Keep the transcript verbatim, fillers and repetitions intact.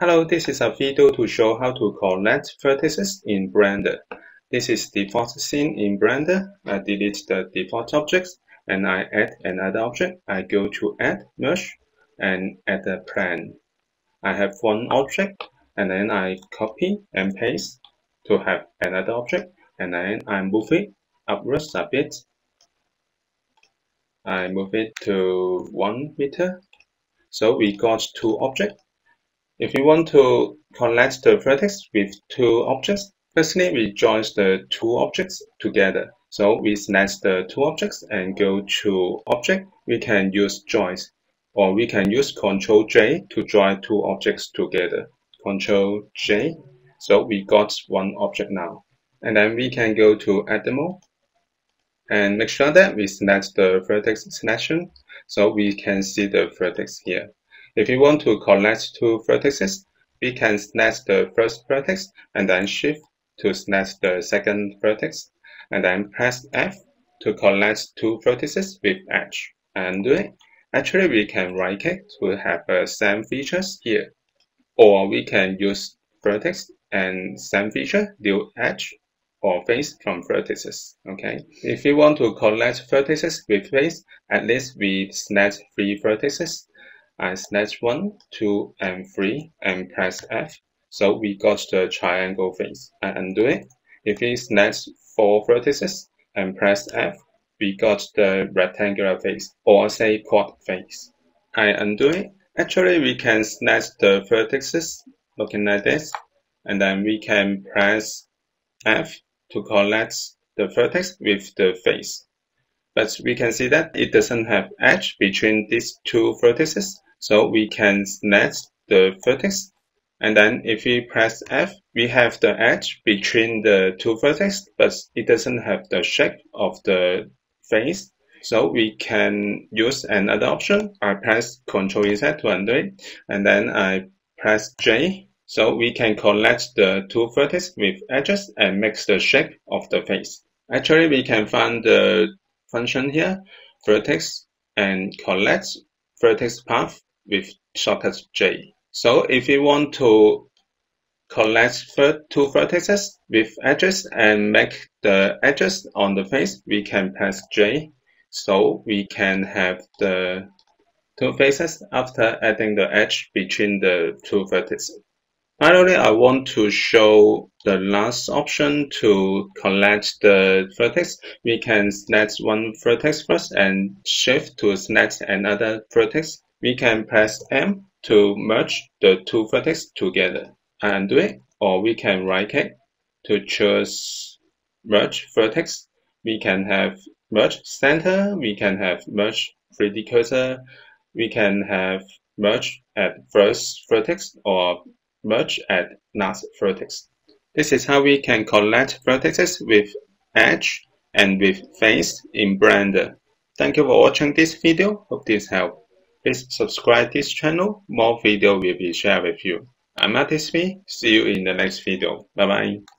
Hello, this is a video to show how to connect vertices in Blender. This is default scene in Blender. I delete the default objects and I add another object. I go to Add, Merge, and Add a Plane. I have one object and then I copy and paste to have another object and then I move it upwards a bit. I move it to one meter. So we got two objects. If you want to connect the vertex with two objects, firstly we join the two objects together. So we select the two objects and go to Object. We can use Join, or we can use Control J to join two objects together. Control J. So we got one object now. And then we can go to Edit Mode and make sure that we select the vertex selection, so we can see the vertex here. If you want to connect two vertices, we can select the first vertex and then shift to select the second vertex and then press F to connect two vertices with edge and do it. Actually, we can right click to have uh, same features here, or we can use vertex and same feature, new edge or face from vertices. Okay, if you want to connect vertices with face, at least we select three vertices. I select one, two, and three, and press F. So we got the triangle face. I undo it. If we select four vertices and press F, we got the rectangular face, or say quad face. I undo it. Actually, we can select the vertices looking like this, and then we can press F to connect the vertex with the face. But we can see that it doesn't have edge between these two vertices. So we can select the vertex, and then if we press F, we have the edge between the two vertices, but it doesn't have the shape of the face. So we can use another option. I press Ctrl Z to undo it, and then I press J. So we can connect the two vertices with edges and make the shape of the face. Actually, we can find the function here, vertex, and connect vertex path with shortcut J. So if you want to collect two vertices with edges and make the edges on the face, we can press J. So we can have the two faces after adding the edge between the two vertices. Finally, I want to show the last option to collect the vertex. We can select one vertex first and shift to select another vertex. We can press M to merge the two vertices together and do it, or we can right click to choose merge vertex. We can have merge center, we can have merge three D cursor, we can have merge at first vertex or merge at last vertex. This is how we can collect vertices with edge and with face in Blender. Thank you for watching this video. Hope this helped. Please subscribe this channel. More video will be shared with you. I'm Artist V. See you in the next video. Bye bye.